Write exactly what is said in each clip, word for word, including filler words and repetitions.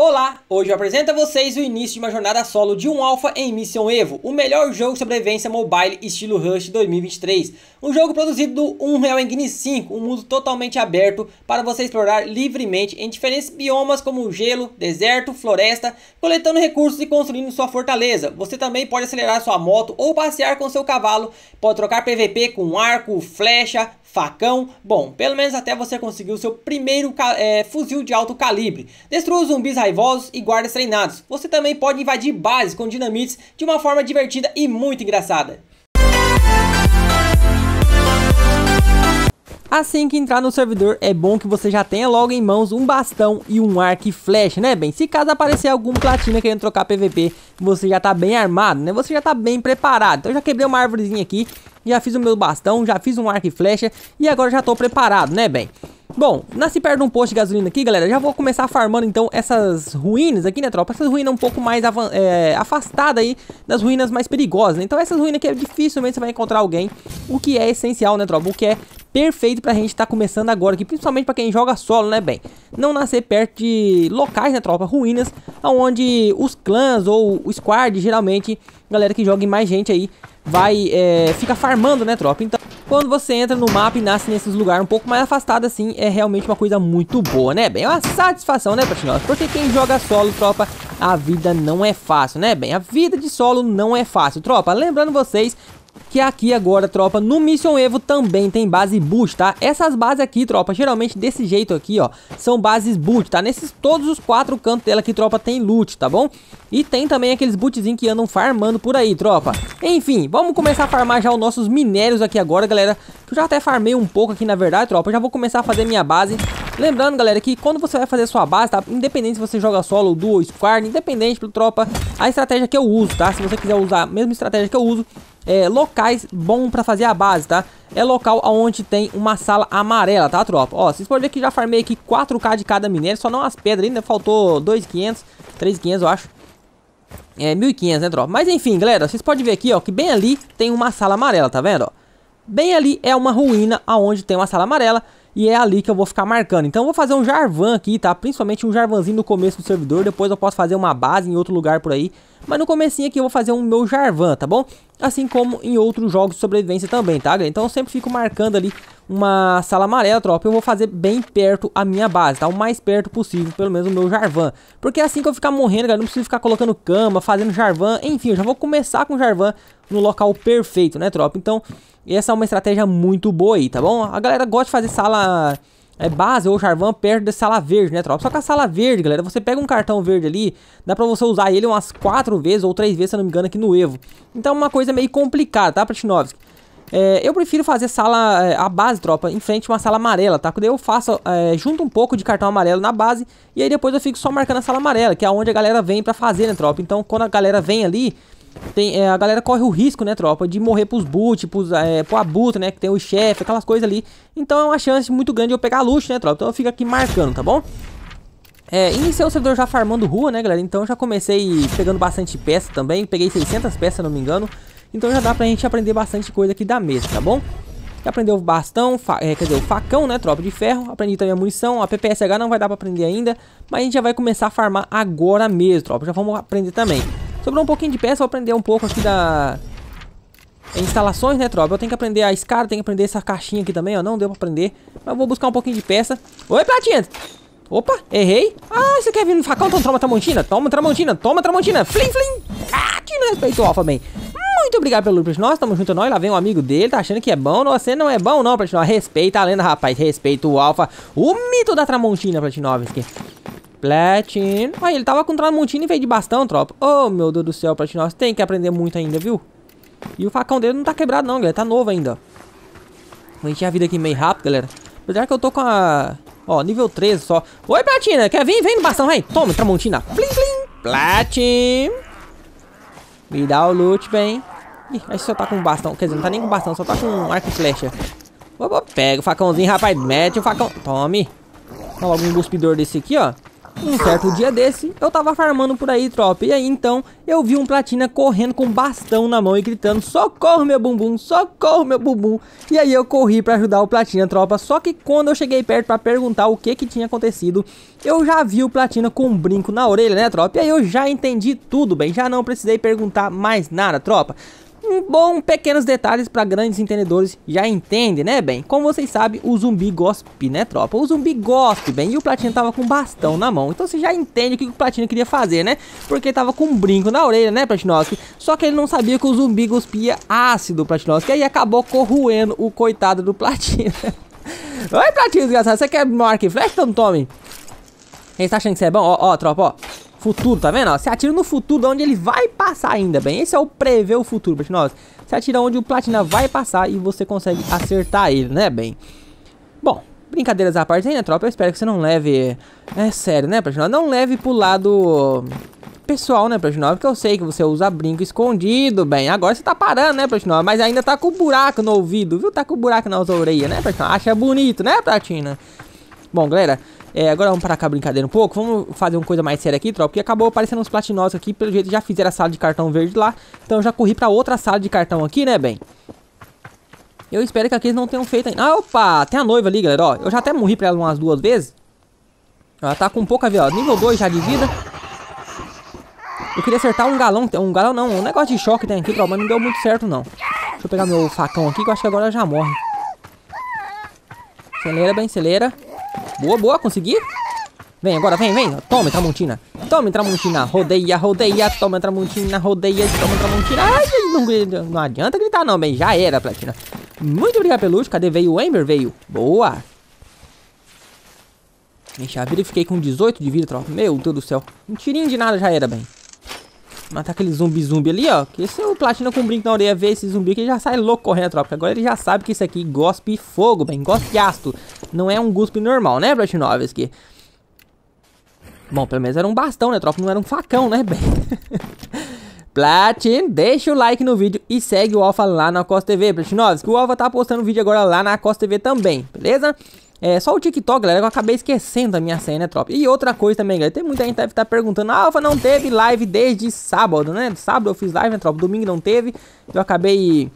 Olá, hoje eu apresento a vocês o início de uma jornada solo de um Alpha em Mission Evo, o melhor jogo de sobrevivência mobile estilo Rush dois mil e vinte e três. Um jogo produzido do Unreal Engine cinco, um mundo totalmente aberto para você explorar livremente em diferentes biomas como gelo, deserto, floresta, coletando recursos e construindo sua fortaleza. Você também pode acelerar sua moto ou passear com seu cavalo, pode trocar P V P com arco, flecha, facão, bom, pelo menos até você conseguir o seu primeiro é, fuzil de alto calibre. Destrua os zumbis raivosos e guardas treinados. Você também pode invadir bases com dinamites de uma forma divertida e muito engraçada. Assim que entrar no servidor, é bom que você já tenha logo em mãos um bastão e um arco e flecha, né? Bem, se caso aparecer algum platina querendo trocar P V P, você já tá bem armado, né? Você já tá bem preparado. Então eu já quebrei uma árvorezinha aqui, já fiz o meu bastão, já fiz um arco e flecha e agora já tô preparado, né, bem? Bom, nasci perto de um posto de gasolina aqui, galera. Já vou começar farmando então essas ruínas aqui, né, tropa? Essas ruínas um pouco mais é, afastadas aí das ruínas mais perigosas, né? Então essas ruínas aqui é dificilmente você vai encontrar alguém, o que é essencial, né, tropa? O que é perfeito pra gente estar tá começando agora aqui, principalmente pra quem joga solo, né, bem? Não nascer perto de locais, né, tropa? Ruínas, onde os clãs ou o squad, geralmente, galera que joga em mais gente aí, vai, é, fica farmando, né, tropa? Então, quando você entra no mapa e nasce nesses lugares um pouco mais afastado assim, é realmente uma coisa muito boa, né, bem? É uma satisfação, né, Pratinovsky? Porque quem joga solo, tropa, a vida não é fácil, né, bem? A vida de solo não é fácil, tropa. Lembrando vocês que aqui agora, tropa, no Mission Evo também tem base boot, tá? Essas bases aqui, tropa, geralmente desse jeito aqui, ó, são bases boot, tá? Nesses todos os quatro cantos dela aqui, tropa, tem loot, tá bom? E tem também aqueles bootzinhos que andam farmando por aí, tropa. Enfim, vamos começar a farmar já os nossos minérios aqui agora, galera. Eu já até farmei um pouco aqui, na verdade, tropa. Eu já vou começar a fazer minha base. Lembrando, galera, que quando você vai fazer sua base, tá? Independente se você joga solo, duo, squad, independente, tropa, a estratégia que eu uso, tá? Se você quiser usar a mesma estratégia que eu uso, É, locais bom pra fazer a base, tá? É local onde tem uma sala amarela, tá, tropa? Ó, vocês podem ver que já farmei aqui quatro K de cada minério, só não as pedras ainda, faltou dois mil e quinhentos, três mil e quinhentos, eu acho. É, mil e quinhentos, né, tropa? Mas enfim, galera, vocês podem ver aqui, ó, que bem ali tem uma sala amarela, tá vendo, ó? Bem ali é uma ruína aonde tem uma sala amarela e é ali que eu vou ficar marcando. Então eu vou fazer um Jarvan aqui, tá? Principalmente um Jarvanzinho no começo do servidor, depois eu posso fazer uma base em outro lugar por aí. Mas no comecinho aqui eu vou fazer um meu Jarvan, tá bom? Assim como em outros jogos de sobrevivência também, tá, galera? Então eu sempre fico marcando ali uma sala amarela, tropa. Eu vou fazer bem perto a minha base, tá? O mais perto possível, pelo menos o meu Jarvan. Porque assim que eu ficar morrendo, galera, não preciso ficar colocando cama, fazendo Jarvan. Enfim, eu já vou começar com o Jarvan no local perfeito, né, tropa? Então essa é uma estratégia muito boa aí, tá bom? A galera gosta de fazer sala é, base ou Jarvan perto da sala verde, né, tropa? Só que a sala verde, galera, você pega um cartão verde ali, dá pra você usar ele umas quatro vezes ou três vezes, se eu não me engano, aqui no Evo. Então é uma coisa meio complicada, tá, Pratinovsky? É, eu prefiro fazer sala, é, a base, tropa, em frente a uma sala amarela, tá? Quando eu faço, é, junto um pouco de cartão amarelo na base, e aí depois eu fico só marcando a sala amarela, que é onde a galera vem pra fazer, né, tropa? Então quando a galera vem ali, tem, é, a galera corre o risco, né, tropa, de morrer pros boot, pros, é, pro abutre, né, que tem o chefe, aquelas coisas ali. Então é uma chance muito grande de eu pegar luxo, né, tropa? Então eu fico aqui marcando, tá bom? É, iniciei o servidor já farmando rua, né, galera? Então já comecei pegando bastante peça também. Peguei seiscentas peças, se não me engano. Então já dá pra gente aprender bastante coisa aqui da mesa, tá bom? Já aprendeu o bastão, é, quer dizer, o facão, né, tropa, de ferro. Aprendi também a munição, a P P S H não vai dar pra aprender ainda, mas a gente já vai começar a farmar agora mesmo, tropa. Já vamos aprender também. Sobrou um pouquinho de peça, vou aprender um pouco aqui da instalações, né, tropa? Eu tenho que aprender a escada, tenho que aprender essa caixinha aqui também, ó. Não deu pra aprender, mas vou buscar um pouquinho de peça. Oi, Platina! Opa, errei. Ah, você quer vir no facão? Então toma, Tramontina. Toma, Tramontina. Toma, Tramontina. Flim, flim. Ah, que não respeitou o Alpha, bem. Muito obrigado pelo Lucas. Nós estamos junto, nós. Lá vem um amigo dele, tá achando que é bom. Você não é bom, não, Platinov. Respeita a lenda, rapaz. Respeita o Alpha. O mito da Tramontina, Platinovski. Platin. Olha, ele tava com Tramontina e veio de bastão, tropa. Oh, meu Deus do céu, Platinov. Tem que aprender muito ainda, viu? E o facão dele não tá quebrado, não, galera. Tá novo ainda. Vou encher a vida aqui meio rápido, galera. Apesar que eu tô com a... Ó, nível treze só. Oi, Platina. Quer vir? Vem no bastão, vai. Toma, Tramontina. Plim, plim. Platin. Me dá o loot, bem. Ih, aí só tá com bastão. Quer dizer, não tá nem com bastão, só tá com arco e flecha. Pega o facãozinho, rapaz. Mete o facão. Tome. Toma logo um cuspidor desse aqui, ó. Um certo dia desse, eu tava farmando por aí, tropa, e aí então eu vi um Platina correndo com um bastão na mão e gritando: socorro meu bumbum, socorro meu bumbum. E aí eu corri pra ajudar o Platina, tropa, só que quando eu cheguei perto pra perguntar o que que tinha acontecido, eu já vi o Platina com um brinco na orelha, né, tropa, e aí eu já entendi tudo, bem, já não precisei perguntar mais nada, tropa. Um bom, pequenos detalhes para grandes entendedores já entendem, né, bem? Como vocês sabem, o zumbi gospe, né, tropa? O zumbi gospe, bem, e o Platina tava com bastão na mão. Então você já entende o que o Platina queria fazer, né? Porque tava com um brinco na orelha, né, Pratinovsky? Só que ele não sabia que o zumbi gospia ácido, Pratinovsky, e aí acabou corroendo o coitado do Platina. Oi, Platina, desgraçado, você quer meu arco e flecha, então tome? Ele tá achando que você é bom? Ó, ó, tropa, ó. Futuro, tá vendo? Ó, você atira no futuro, onde ele vai passar ainda, bem. Esse é o prever o futuro, Pratinovsky. Você atira onde o Platina vai passar e você consegue acertar ele, né, bem? Bom, brincadeiras à parte aí, né, tropa? Eu espero que você não leve... É sério, né, Pratinovsky? Não leve pro lado... pessoal, né, Pratinovsky? Porque eu sei que você usa brinco escondido, bem. Agora você tá parando, né, Pratinovsky? Mas ainda tá com buraco no ouvido, viu? Tá com buraco nas orelhas, né, Pratinovsky? Acha bonito, né, Platina? Bom, galera... É, agora vamos parar com a brincadeira um pouco, vamos fazer uma coisa mais séria aqui, tropa, porque acabou aparecendo uns Platinos aqui, pelo jeito já fizeram a sala de cartão verde lá, então eu já corri pra outra sala de cartão aqui, né, bem? Eu espero que aqui eles não tenham feito ainda. Ah, opa, tem a noiva ali, galera, ó, eu já até morri pra ela umas duas vezes. Ela tá com pouca vida, ó, nível dois já de vida. Eu queria acertar um galão, um galão não, um negócio de choque tem aqui, tropa, mas não deu muito certo não. Deixa eu pegar meu facão aqui, que eu acho que agora ela já morre. Celeira, bem, celeira. Boa, boa, consegui. Vem, agora, vem, vem. Toma, Tramontina. Toma, Tramontina. Rodeia, rodeia. Toma, Tramontina. Rodeia, toma, Tramontina. Ai, não, não adianta gritar não, bem. Já era, Platina. Muito obrigado, Peluche. Cadê? Veio o Ember? Veio. Boa. Deixa a vida. Fiquei com dezoito de vida, tropa. Meu Deus do céu. Um tirinho de nada já era, bem. Matar aquele zumbi zumbi ali, ó. Que se o Platina com um brinco na orelha ver esse zumbi aqui, ele já sai louco correndo, tropa. Agora ele já sabe que isso aqui gospe fogo, bem. Gospe ácido. Não é um guspe normal, né, Pratinovsky? Bom, pelo menos era um bastão, né, tropa? Não era um facão, né, bem? Platin, deixa o like no vídeo e segue o Alpha lá na C O S T V, Pratinovsky. O Alpha tá postando vídeo agora lá na C O S T V também, beleza? É, só o TikTok, galera, que eu acabei esquecendo a minha senha, né, tropa? E outra coisa também, galera, tem muita gente que deve estar perguntando: ah, Alpha não teve live desde sábado, né? Sábado eu fiz live, né, tropa? Domingo não teve. Eu acabei...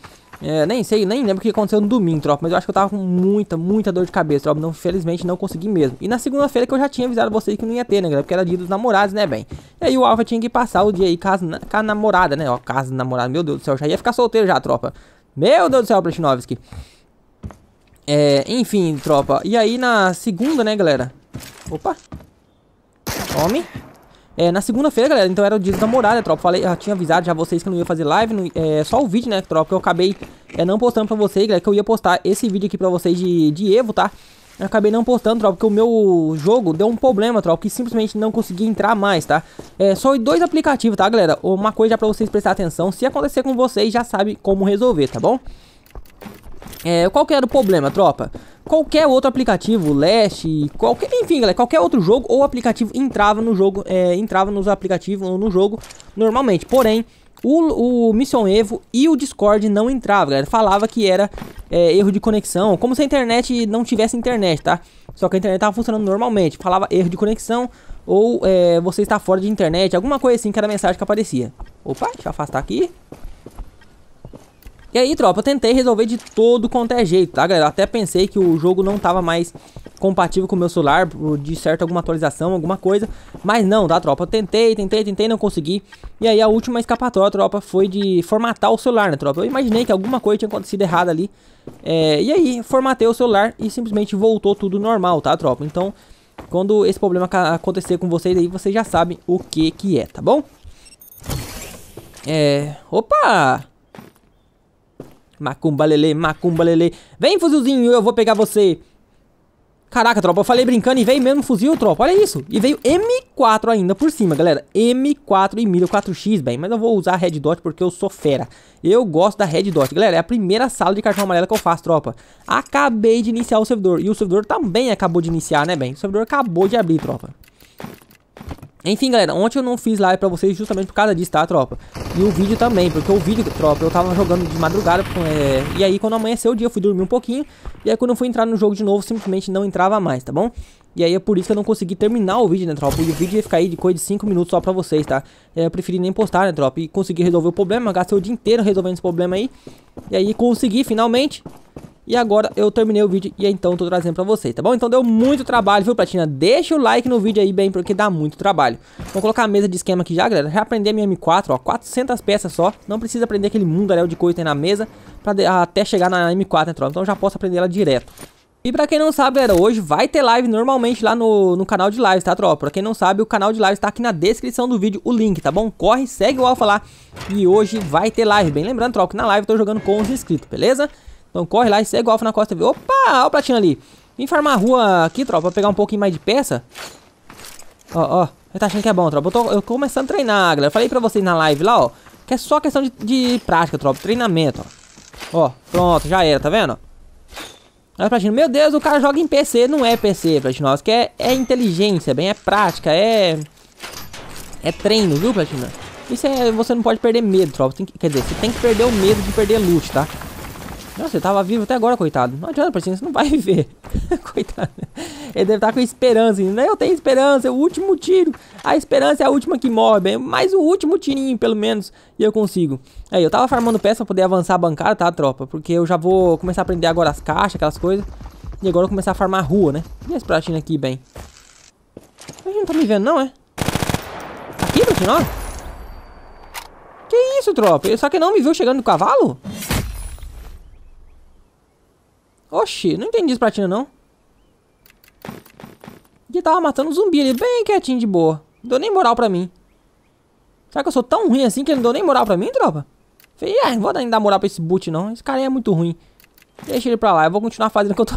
É, nem sei, nem lembro o que aconteceu no domingo, tropa. Mas eu acho que eu tava com muita, muita dor de cabeça, tropa. Não, felizmente não consegui mesmo. E na segunda-feira que eu já tinha avisado vocês que não ia ter, né, galera? Porque era dia dos namorados, né, bem? E aí o Alpha tinha que passar o dia aí com na, a namorada, né? Ó, casa da namorada, meu Deus do céu, já ia ficar solteiro já, tropa. Meu Deus do céu, Pratinovsky. É, enfim, tropa. E aí na segunda, né, galera? Opa. Tome. É, na segunda-feira, galera, então era o dia da namorada, tropa. Falei, eu tinha avisado já vocês que não ia fazer live, não, é, só o vídeo, né, tropa, que eu acabei é, não postando pra vocês, galera, que eu ia postar esse vídeo aqui pra vocês de, de Evo, tá? Eu acabei não postando, tropa, porque o meu jogo deu um problema, tropa, que simplesmente não consegui entrar mais, tá? É, só dois aplicativos, tá, galera? Uma coisa já pra vocês prestar atenção, se acontecer com vocês, já sabe como resolver, tá bom? É, qual que era o problema, tropa? Qualquer outro aplicativo, Lash, qualquer, enfim, galera, qualquer outro jogo ou aplicativo entrava no jogo, é, entrava nos aplicativos ou no jogo normalmente. Porém, o, o Mission Evo e o Discord não entravam, galera. Falava que era é, erro de conexão, como se a internet não tivesse internet, tá? Só que a internet tava funcionando normalmente. Falava erro de conexão ou é, você está fora de internet, alguma coisa assim que era a mensagem que aparecia. Opa, deixa eu afastar aqui. E aí, tropa, eu tentei resolver de todo quanto é jeito, tá, galera? Eu até pensei que o jogo não tava mais compatível com o meu celular, de certo, alguma atualização, alguma coisa. Mas não, tá, tropa? Eu tentei, tentei, tentei, não consegui. E aí a última escapatória, tropa, foi de formatar o celular, né, tropa? Eu imaginei que alguma coisa tinha acontecido errada ali. É, e aí, formatei o celular e simplesmente voltou tudo normal, tá, tropa? Então, quando esse problema acontecer com vocês aí, vocês já sabem o que que é, tá bom? É... Opa! Macumba lele, macumba lele. Vem, fuzilzinho, eu vou pegar você. Caraca, tropa, eu falei brincando e veio mesmo fuzil, tropa. Olha isso. E veio M quatro ainda por cima, galera. M quatro e mira quatro x, bem. Mas eu vou usar a Red Dot porque eu sou fera. Eu gosto da Red Dot. Galera, é a primeira sala de cartão amarelo que eu faço, tropa. Acabei de iniciar o servidor. E o servidor também acabou de iniciar, né, bem? O servidor acabou de abrir, tropa. Enfim, galera, ontem eu não fiz live pra vocês justamente por causa disso, tá, tropa? E o vídeo também, porque o vídeo, tropa, eu tava jogando de madrugada, é... e aí quando amanheceu o dia eu fui dormir um pouquinho, e aí quando eu fui entrar no jogo de novo, simplesmente não entrava mais, tá bom? E aí é por isso que eu não consegui terminar o vídeo, né, tropa? E o vídeo ia ficar aí de coisa de cinco minutos só pra vocês, tá? E aí eu preferi nem postar, né, tropa? E consegui resolver o problema, gastei o dia inteiro resolvendo esse problema aí, e aí consegui finalmente... E agora eu terminei o vídeo e então tô trazendo pra vocês, tá bom? Então deu muito trabalho, viu, Platina? Deixa o like no vídeo aí, bem, porque dá muito trabalho. Vou colocar a mesa de esquema aqui já, galera. Já aprendi a minha M quatro, ó, quatrocentas peças só. Não precisa aprender aquele mundaréu de coisa aí na mesa pra de... até chegar na M quatro, né, tropa? Então eu já posso aprender ela direto. E pra quem não sabe, galera, hoje vai ter live normalmente lá no, no canal de lives, tá, tropa? Pra quem não sabe, o canal de lives tá aqui na descrição do vídeo, o link, tá bom? Corre, segue o Alpha lá e hoje vai ter live, bem. Lembrando, tropa, que na live eu tô jogando com os inscritos, beleza? Então corre lá e segue o Alpha na Costa T V. Opa, olha o Platina ali. Vim farmar a rua aqui, tropa, pra pegar um pouquinho mais de peça. Ó, ó, ele tá achando que é bom, tropa. Eu tô, eu tô começando a treinar, galera. Eu falei pra vocês na live lá, ó, que é só questão de, de prática, tropa, treinamento, ó. Ó, pronto, já era, tá vendo? Olha o Platina, meu Deus, o cara joga em P C. Não é P C, Platinovski, é, é inteligência, bem, é prática, é... É treino, viu, Platina? Isso é, você não pode perder medo, tropa. Tem que, quer dizer, você tem que perder o medo de perder loot, tá? Nossa, ele tava vivo até agora, coitado. Não adianta, Platina, você não vai viver. Coitado. Ele deve estar com esperança, né? Eu tenho esperança, é o último tiro. A esperança é a última que morre, bem. Mas o último tirinho, pelo menos, e eu consigo. Aí, eu tava farmando peça pra poder avançar a bancada, tá, tropa? Porque eu já vou começar a aprender agora as caixas, aquelas coisas. E agora eu vou começar a farmar a rua, né? E esse Platina aqui, bem? Ele não tá me vendo, não, é? Aqui, Platina, ó. Que isso, tropa? Só que não me viu chegando no cavalo? Oxi, não entendi isso, Platina, não. Ele tava matando um zumbi ali, bem quietinho, de boa. Não deu nem moral pra mim. Será que eu sou tão ruim assim que ele não deu nem moral pra mim, tropa? Falei, ah, não vou nem dar moral pra esse boot, não. Esse cara aí é muito ruim. Deixa ele pra lá, eu vou continuar fazendo o que eu tô...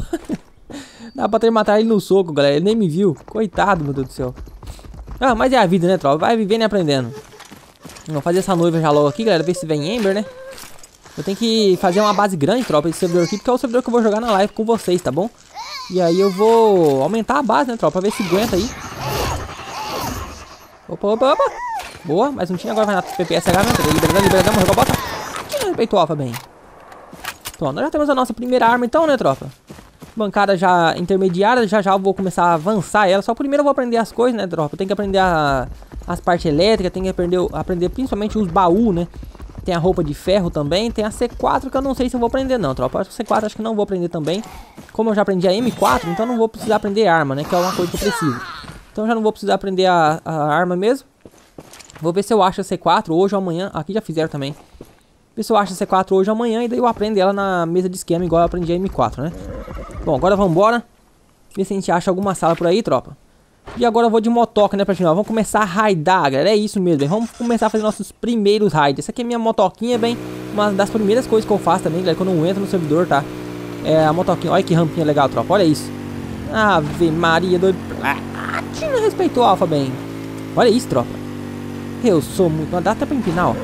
Dá pra ter matado ele no soco, galera. Ele nem me viu. Coitado, meu Deus do céu. Ah, mas é a vida, né, tropa? Vai vivendo e aprendendo. Vou fazer essa noiva já logo aqui, galera. Ver se vem Ember, né? Eu tenho que fazer uma base grande, tropa, desse servidor aqui, porque é o servidor que eu vou jogar na live com vocês, tá bom? E aí eu vou aumentar a base, né, tropa, pra ver se aguenta aí. Opa, opa, opa. Boa, mais um time agora vai na P P S H, né? Libera, libera, dá uma rebota. Respeitou o Alpha, bem. Então, nós já temos a nossa primeira arma, então, né, tropa? Bancada já intermediária, já já eu vou começar a avançar ela. Só primeiro eu vou aprender as coisas, né, tropa? Eu tenho que aprender a, as partes elétricas, tenho que aprender, aprender principalmente os baús, né? Tem a roupa de ferro também, tem a C quatro que eu não sei se eu vou aprender não, tropa. A C quatro acho que não vou aprender também. Como eu já aprendi a M quatro, então não vou precisar aprender arma, né? Que é uma coisa que eu preciso. Então já não vou precisar aprender a, a arma mesmo. Vou ver se eu acho a C quatro hoje ou amanhã. Aqui já fizeram também. Ver se eu acho a C quatro hoje ou amanhã e daí eu aprendo ela na mesa de esquema, igual eu aprendi a M quatro, né? Bom, agora vamos embora. Ver se a gente acha alguma sala por aí, tropa. E agora eu vou de motoca, né, Platinão? Vamos começar a raidar, galera. É isso mesmo, bem. Vamos começar a fazer nossos primeiros raids. Essa aqui é minha motoquinha, bem. Uma das primeiras coisas que eu faço também, galera, quando eu entro no servidor, tá? É a motoquinha. Olha que rampinha legal, tropa. Olha isso. Ave Maria doido. Platina respeitou o Alpha, bem. Olha isso, tropa. Eu sou muito... Dá até pra empinar, ó.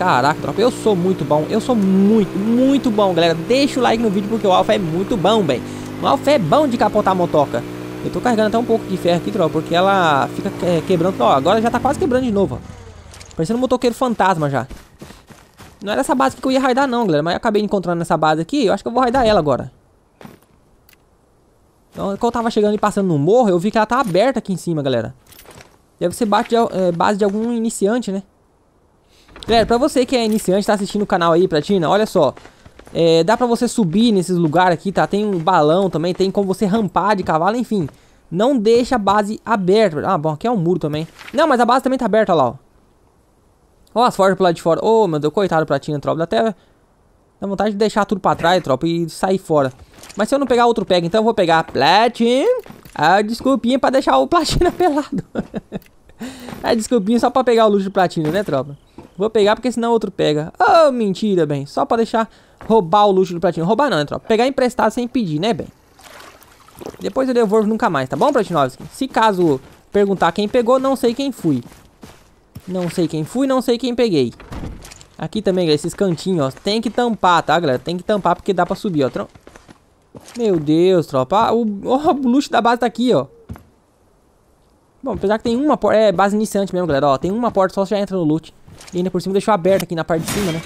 Caraca, tropa. Eu sou muito bom. Eu sou muito, muito bom, galera. Deixa o like no vídeo porque o Alpha é muito bom, bem. O Alpha é bom de capotar a motoca. Eu tô carregando até um pouco de ferro aqui, tropa, porque ela fica que quebrando. Ó, agora já tá quase quebrando de novo, ó. Parecendo um motoqueiro fantasma já. Não era essa base que eu ia raidar não, galera. Mas eu acabei encontrando essa base aqui. Eu acho que eu vou raidar ela agora. Então, quando eu tava chegando e passando no morro, eu vi que ela tá aberta aqui em cima, galera. Deve ser base de, é, base de algum iniciante, né? Galera, pra você que é iniciante, tá assistindo o canal aí, Platina, olha só. É, dá pra você subir nesses lugares aqui, tá? Tem um balão também, tem como você rampar de cavalo, enfim. Não deixa a base aberta. Ah, bom, aqui é um muro também. Não, mas a base também tá aberta, olha lá, ó. Ó as forjas pro lado de fora. Ô, oh, meu Deus, coitado do Platina, tropa. Dá até dá vontade de deixar tudo pra trás, tropa, e sair fora. Mas se eu não pegar outro pega, então eu vou pegar Platina. Ah, desculpinha pra deixar o Platina pelado. Ah, desculpinha só pra pegar o luxo do Platina, né, tropa? Vou pegar porque senão outro pega. Oh, mentira, bem. Só pra deixar roubar o luxo do Platinho. Roubar não, né, tropa? Pegar emprestado sem pedir, né, bem? Depois eu devolvo nunca mais, tá bom, Pratinovsky? Se caso perguntar quem pegou, não sei quem fui. Não sei quem fui, não sei quem peguei. Aqui também, galera, esses cantinhos, ó. Tem que tampar, tá, galera? Tem que tampar porque dá pra subir, ó. Tro... Meu Deus, tropa. Ah, o... Oh, o luxo da base tá aqui, ó. Bom, apesar que tem uma porta... É, base iniciante mesmo, galera. Ó, tem uma porta só, você já entra no loot. E ainda por cima deixou aberto aqui na parte de cima, né?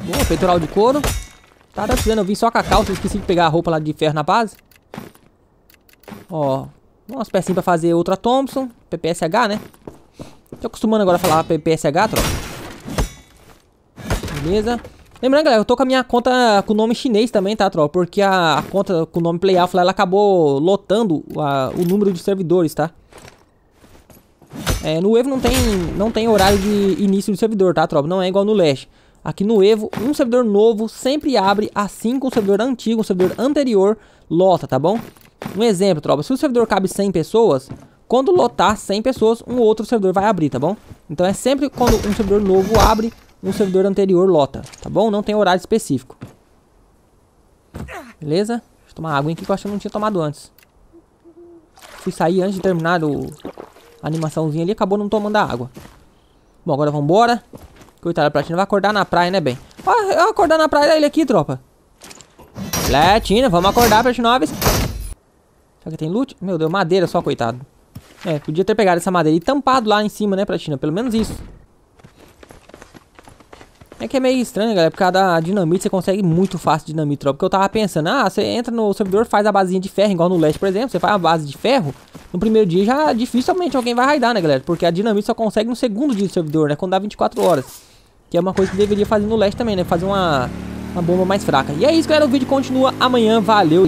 Boa, peitoral de couro. Tá, tá precisando. Eu vim só com a calça. Esqueci de pegar a roupa lá de ferro na base. Ó, umas pecinhas pra fazer outra Thompson. P P S H, né? Tô acostumando agora a falar P P S H, tropa. Beleza. Lembrando, galera, eu tô com a minha conta com o nome chinês também, tá, tropa? Porque a, a conta com o nome Play Alpha, ela acabou lotando a, o número de servidores, tá? É, no Evo não tem, não tem horário de início de servidor, tá, tropa? Não é igual no Lash. Aqui no Evo, um servidor novo sempre abre assim que um servidor antigo, um servidor anterior lota, tá bom? Um exemplo, tropa. Se o servidor cabe cem pessoas, quando lotar cem pessoas, um outro servidor vai abrir, tá bom? Então é sempre quando um servidor novo abre... Um servidor anterior lota, tá bom? Não tem horário específico. Beleza? Deixa eu tomar água aqui que eu acho que eu não tinha tomado antes. Fui sair antes de terminar o... a animaçãozinha ali, acabou não tomando a água. Bom, agora vambora. Coitado da Platina, vai acordar na praia, né, bem? Ó, eu acordar na praia ele aqui, tropa. Platina, vamos acordar, Platinoves. Será que tem loot? Meu Deus, madeira só, coitado. É, podia ter pegado essa madeira e tampado lá em cima, né, Platina? Pelo menos isso. É que é meio estranho, galera, por causa da dinamite você consegue muito fácil dinamite, tropa. Porque eu tava pensando, ah, você entra no servidor, faz a basinha de ferro, igual no Lash, por exemplo. Você faz a base de ferro, no primeiro dia já dificilmente alguém vai raidar, né, galera? Porque a dinamite só consegue no segundo dia do servidor, né, quando dá vinte e quatro horas. Que é uma coisa que deveria fazer no Lash também, né, fazer uma, uma bomba mais fraca. E é isso, galera, o vídeo continua amanhã, valeu.